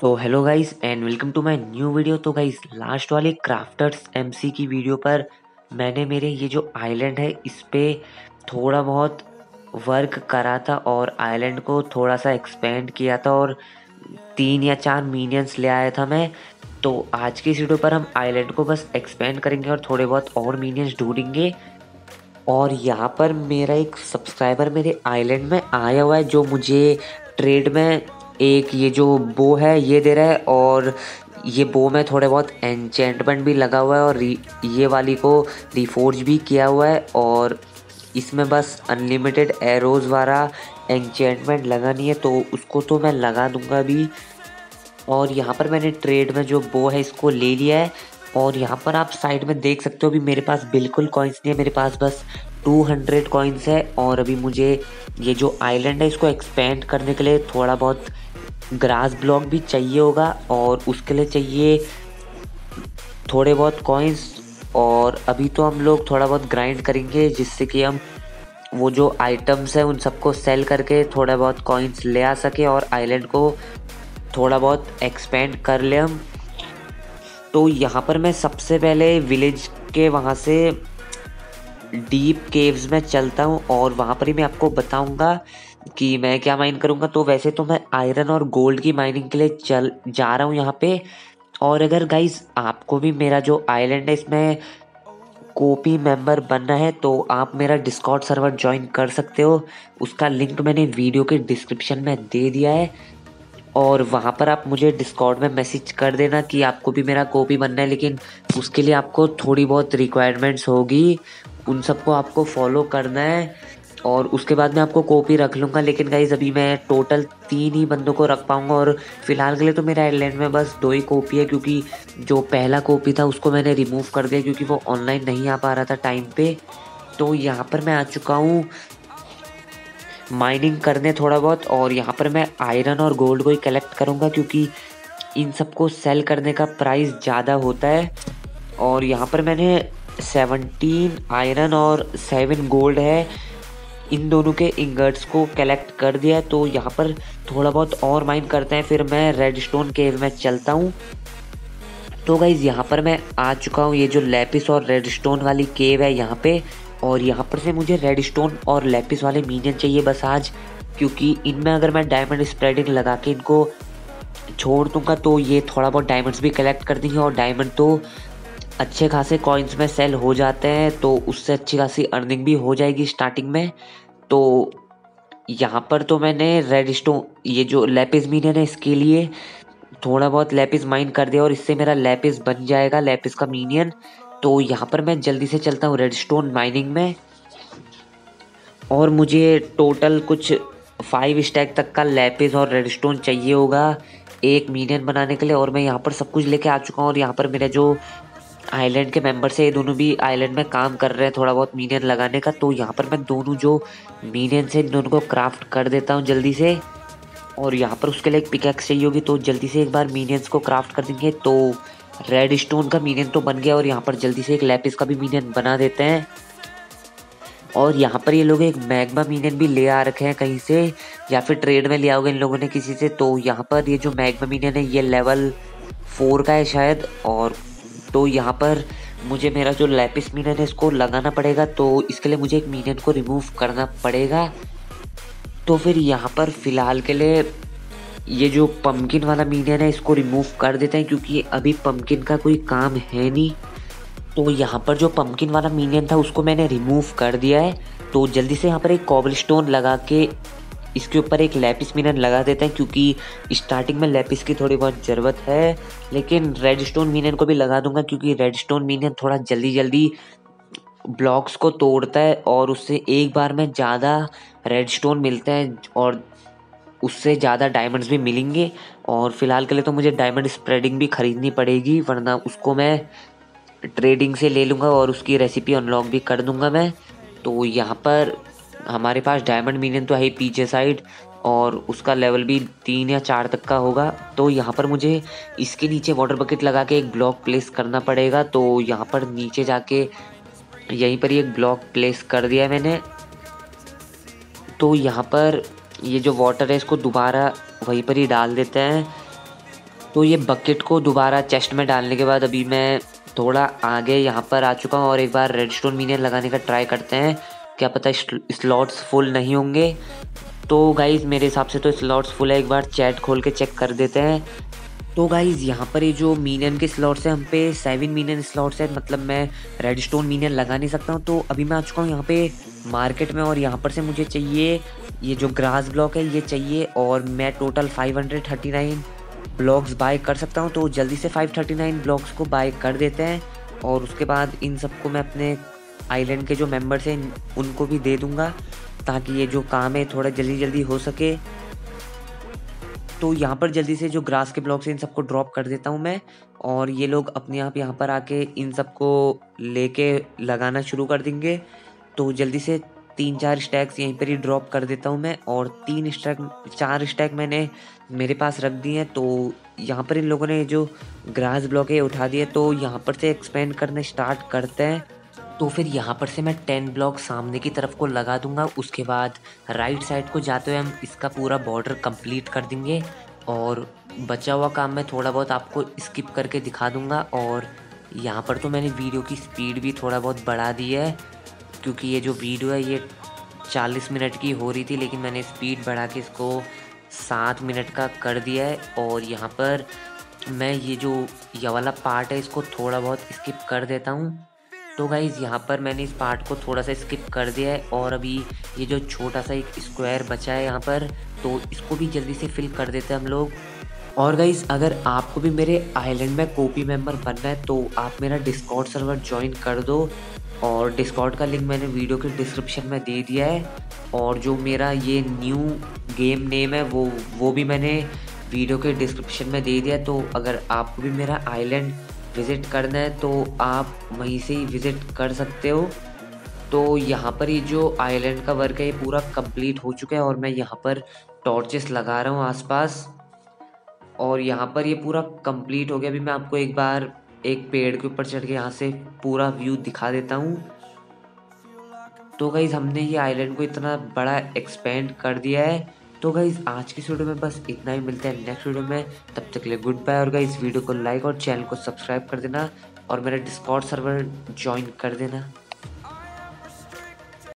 So hello guys and welcome to my new video. तो guys last वाले crafters MC की video पर मैंने मेरे ये जो आइलैंड है इस पर थोड़ा बहुत वर्क करा था और आइलैंड को थोड़ा सा एक्सपेंड किया था और 3 या 4 मिनियंस ले आया था मैं। तो आज की इस वीडियो पर हम आइलैंड को बस एक्सपेंड करेंगे और थोड़े बहुत और मिनियंस ढूंढेंगे। और यहाँ पर मेरा एक सब्सक्राइबर मेरे आइलैंड में आया हुआ है जो मुझे ट्रेड में एक ये जो बो है ये दे रहा है और ये बो में थोड़े बहुत एन्चेंटमेंट भी लगा हुआ है और ये वाली को रिफोर्ज भी किया हुआ है और इसमें बस अनलिमिटेड एरोज़ वाला एन्चेंटमेंट लगा नहीं है, तो उसको तो मैं लगा दूंगा अभी। और यहाँ पर मैंने ट्रेड में जो बो है इसको ले लिया है और यहाँ पर आप साइड में देख सकते हो अभी मेरे पास बिल्कुल कॉइन्स नहीं है, मेरे पास बस 200 कॉइन्स है। और अभी मुझे ये जो आइलैंड है इसको एक्सपेंड करने के लिए थोड़ा बहुत ग्रास ब्लॉक भी चाहिए होगा और उसके लिए चाहिए थोड़े बहुत कॉइन्स। और अभी तो हम लोग थोड़ा बहुत ग्राइंड करेंगे जिससे कि हम वो जो आइटम्स हैं उन सबको सेल करके थोड़ा बहुत कॉइन्स ले आ सके और आइलैंड को थोड़ा बहुत एक्सपेंड कर ले हम। तो यहाँ पर मैं सबसे पहले विलेज के वहाँ से डीप केव्स में चलता हूँ और वहाँ पर ही मैं आपको बताऊँगा कि मैं क्या माइन करूँगा। तो वैसे तो मैं आयरन और गोल्ड की माइनिंग के लिए जा रहा हूँ यहाँ पे। और अगर गाइज़ आपको भी मेरा जो आइलैंड है इसमें कॉपी मेंबर बनना है तो आप मेरा डिस्कॉर्ड सर्वर ज्वाइन कर सकते हो, उसका लिंक मैंने वीडियो के डिस्क्रिप्शन में दे दिया है। और वहाँ पर आप मुझे डिस्कॉर्ड में मैसेज कर देना कि आपको भी मेरा कॉपी बनना है, लेकिन उसके लिए आपको थोड़ी बहुत रिक्वायरमेंट्स होगी, उन सबको आपको फॉलो करना है और उसके बाद मैं आपको कॉपी रख लूँगा। लेकिन गाइज़ अभी मैं टोटल 3 ही बंदों को रख पाऊँगा और फ़िलहाल के लिए तो मेरे आइलैंड में बस 2 ही कॉपी है, क्योंकि जो पहला कॉपी था उसको मैंने रिमूव कर दिया क्योंकि वो ऑनलाइन नहीं आ पा रहा था टाइम पे। तो यहाँ पर मैं आ चुका हूँ माइनिंग करने थोड़ा बहुत और यहाँ पर मैं आयरन और गोल्ड को ही कलेक्ट करूँगा क्योंकि इन सबको सेल करने का प्राइस ज़्यादा होता है। और यहाँ पर मैंने 17 आयरन और 7 गोल्ड है, इन दोनों के इंगर्ट्स को कलेक्ट कर दिया। तो यहाँ पर थोड़ा बहुत और माइन करते हैं, फिर मैं रेडस्टोन केव में चलता हूँ। तो गाइज़ यहाँ पर मैं आ चुका हूँ, ये जो लैपिस और रेडस्टोन वाली केव है यहाँ पे, और यहाँ पर से मुझे रेडस्टोन और लैपिस वाले मिनियन चाहिए बस आज, क्योंकि इनमें अगर मैं डायमंड स्प्रेडिंग लगा के इनको छोड़ दूँगा तो ये थोड़ा बहुत डायमंड्स भी कलेक्ट कर देंगे और डायमंड तो अच्छे खासे कॉइन्स में सेल हो जाते हैं, तो उससे अच्छी खासी अर्निंग भी हो जाएगी स्टार्टिंग में। तो यहाँ पर तो मैंने रेडस्टोन ये जो लैपिस मिनियन है इसके लिए थोड़ा बहुत लैपिस माइन कर दिया और इससे मेरा लैपिस बन जाएगा, लैपिस का मिनियन। तो यहाँ पर मैं जल्दी से चलता हूँ रेडस्टोन माइनिंग में और मुझे टोटल कुछ 5 स्टैक तक का लैपिस और रेडस्टोन चाहिए होगा एक मिनियन बनाने के लिए। और मैं यहाँ पर सब कुछ लेके आ चुका हूँ और यहाँ पर मेरा जो आइलैंड के मेंबर्स है ये दोनों भी आइलैंड में काम कर रहे हैं थोड़ा बहुत मिनियन लगाने का। तो यहाँ पर मैं दोनों जो मिनियंस हैं इन दोनों को क्राफ्ट कर देता हूँ जल्दी से। और यहाँ पर उसके लिए एक पिकैक्स चाहिए होगी, तो जल्दी से एक बार मिनियंस को क्राफ्ट कर देंगे। तो रेडस्टोन का मिनियन तो बन गया और यहाँ पर जल्दी से एक लैपिस का भी मिनियन बना देते हैं। और यहाँ पर ये लोग एक मैग्मा मिनियन भी ले आ रखे हैं कहीं से, या फिर ट्रेड में ले आओगे इन लोगों ने किसी से। तो यहाँ पर ये जो मैग्मा मिनियन है ये लेवल 4 का है शायद। और तो यहाँ पर मुझे मेरा जो लैपिस मिनियन है इसको लगाना पड़ेगा, तो इसके लिए मुझे एक मिनियन को रिमूव करना पड़ेगा। तो फिर यहाँ पर फ़िलहाल के लिए ये जो पम्पकिन वाला मिनियन है इसको रिमूव कर देते हैं क्योंकि अभी पम्पकिन का कोई काम है नहीं। तो यहाँ पर जो पम्पकिन वाला मिनियन था उसको मैंने रिमूव कर दिया है। तो जल्दी से यहाँ पर एक कोबलस्टोन लगा के इसके ऊपर एक लैपिस मिनियन लगा देते हैं क्योंकि स्टार्टिंग में लैपिस की थोड़ी बहुत ज़रूरत है, लेकिन रेडस्टोन मिनियन को भी लगा दूंगा क्योंकि रेडस्टोन मिनियन थोड़ा जल्दी जल्दी ब्लॉक्स को तोड़ता है और उससे एक बार में ज़्यादा रेडस्टोन मिलते हैं और उससे ज़्यादा डायमंड्स भी मिलेंगे। और फ़िलहाल के लिए तो मुझे डायमंड स्प्रेडिंग भी ख़रीदनी पड़ेगी, वरना उसको मैं ट्रेडिंग से ले लूँगा और उसकी रेसिपी अनलॉक भी कर दूँगा मैं। तो यहाँ पर हमारे पास डायमंड मिनियन तो है पीछे साइड और उसका लेवल भी 3 या 4 तक का होगा। तो यहाँ पर मुझे इसके नीचे वाटर बकेट लगा के एक ब्लॉक प्लेस करना पड़ेगा। तो यहाँ पर नीचे जाके यहीं पर एक ब्लॉक प्लेस कर दिया मैंने। तो यहाँ पर ये जो वाटर है इसको दोबारा वहीं पर ही डाल देते हैं तो ये बकेट को दोबारा चेस्ट में डालने के बाद अभी मैं थोड़ा आगे यहाँ पर आ चुका हूँ और एक बार रेडस्टोन मीनियर लगाने का ट्राई करते हैं। क्या पता स्लॉट्स फुल नहीं होंगे। तो गाइज़ मेरे हिसाब से तो स्लॉट्स फुल है, एक बार चैट खोल के चेक कर देते हैं। तो गाइज़ यहाँ पर ये जो मीनियन के स्लॉट्स हैं हम पे 7 मीनियन स्लॉट्स हैं, मतलब मैं रेडस्टोन मीनियन लगा नहीं सकता हूँ। तो अभी मैं आ चुका हूँ यहाँ पे मार्केट में और यहाँ पर से मुझे चाहिए ये जो ग्रास ब्लॉक है ये चाहिए, और मैं टोटल 539 ब्लॉक्स बाय कर सकता हूँ। तो जल्दी से 539 ब्लॉक्स को बाय कर देते हैं और उसके बाद इन सबको मैं अपने आइलैंड के जो मेंबर्स हैं उनको भी दे दूँगा ताकि ये जो काम है थोड़ा जल्दी जल्दी हो सके। तो यहाँ पर जल्दी से जो ग्रास के ब्लॉक्स हैं इन सबको ड्रॉप कर देता हूँ मैं, और ये लोग अपने आप यहाँ पर आके इन सबको लेके लगाना शुरू कर देंगे। तो जल्दी से 3-4 स्टैक्स यहीं पर ही ड्रॉप कर देता हूँ मैं, और 4 स्टैक मैंने मेरे पास रख दिए हैं। तो यहाँ पर इन लोगों ने जो ग्रास ब्लॉक है उठा दिए, तो यहाँ पर से एक्सपेंड करने स्टार्ट करते हैं। तो फिर यहाँ पर से मैं 10 ब्लॉक सामने की तरफ को लगा दूंगा, उसके बाद राइट साइड को जाते हुए हम इसका पूरा बॉर्डर कंप्लीट कर देंगे, और बचा हुआ काम मैं थोड़ा बहुत आपको स्किप करके दिखा दूंगा। और यहाँ पर तो मैंने वीडियो की स्पीड भी थोड़ा बहुत बढ़ा दी है क्योंकि ये जो वीडियो है ये 40 मिनट की हो रही थी, लेकिन मैंने स्पीड बढ़ा के इसको 7 मिनट का कर दिया है। और यहाँ पर मैं ये जो ये वाला पार्ट है इसको थोड़ा बहुत स्किप कर देता हूँ। तो गाइज़ यहाँ पर मैंने इस पार्ट को थोड़ा सा स्किप कर दिया है, और अभी ये जो छोटा सा एक स्क्वायर बचा है यहाँ पर, तो इसको भी जल्दी से फिल कर देते हैं हम लोग। और गाइज़ अगर आपको भी मेरे आइलैंड में कॉपी मेंबर बनना है तो आप मेरा डिस्कॉर्ड सर्वर ज्वाइन कर दो, और डिस्कॉर्ड का लिंक मैंने वीडियो के डिस्क्रिप्शन में दे दिया है। और जो मेरा ये न्यू गेम नेम है वो भी मैंने वीडियो के डिस्क्रिप्शन में दे दिया है। तो अगर आपको भी मेरा आइलैंड विज़िट करना है तो आप वहीं से ही विज़िट कर सकते हो। तो यहाँ पर ये जो आइलैंड का वर्क है ये पूरा कंप्लीट हो चुका है, और मैं यहाँ पर टॉर्चेस लगा रहा हूँ आसपास, और यहाँ पर ये पूरा कंप्लीट हो गया। अभी मैं आपको एक बार एक पेड़ के ऊपर चढ़ के यहाँ से पूरा व्यू दिखा देता हूँ। तो गाइज़ हमने ये आइलैंड को इतना बड़ा एक्सपेंड कर दिया है। तो गाइज़ आज की वीडियो में बस इतना ही, मिलता है नेक्स्ट वीडियो में, तब तक के लिए गुड बाय। और गाइज़ वीडियो को लाइक और चैनल को सब्सक्राइब कर देना, और मेरा डिस्कॉर्ड सर्वर ज्वाइन कर देना।